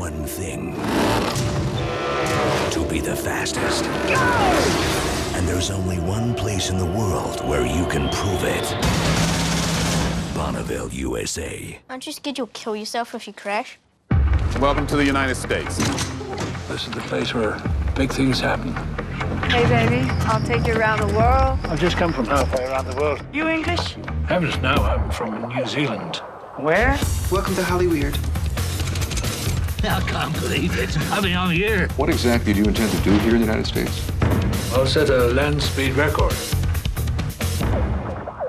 one thing. To be the fastest. Go! And there's only one place in the world where you can prove it. Bonneville, USA. Aren't you scared you'll kill yourself if you crash? Welcome to the United States. This is the place where big things happen. Hey, baby, I'll take you around the world. I've just come from halfway around the world. You English? I'm just now. I'm from New Zealand. Where? Welcome to Hollyweird. I can't believe it. I mean, I'm here. What exactly do you intend to do here in the United States? I'll set a land speed record.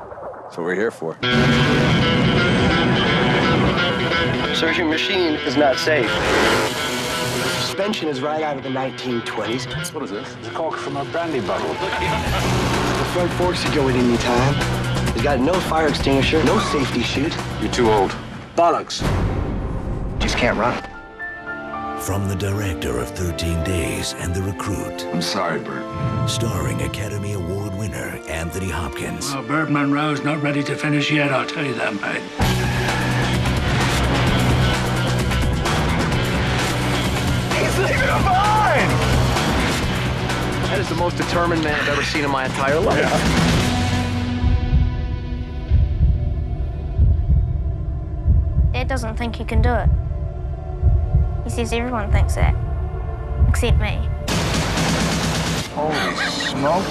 That's what we're here for. Searching machine is not safe. Suspension is right out of the 1920s. What is this? It's cork from a brandy bottle. The front forks could go in any time. It's got no fire extinguisher, no safety chute. You're too old. Bollocks. Just can't run. From the director of 13 Days and The Recruit. I'm sorry, Burt. Starring Academy Award winner Anthony Hopkins. Well, Burt Munro's not ready to finish yet, I'll tell you that, mate. That is the most determined man I've ever seen in my entire life. Yeah. Dad doesn't think you can do it. He says everyone thinks that, except me. Holy smoke.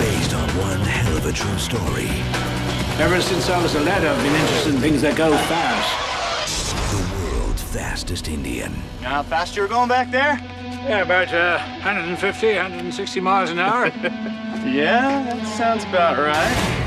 Based on one hell of a true story. Ever since I was a lad, I've been interested in things that go fast. Fastest Indian. How fast you were going back there? Yeah, about 150, 160 miles an hour. Yeah, that sounds about right.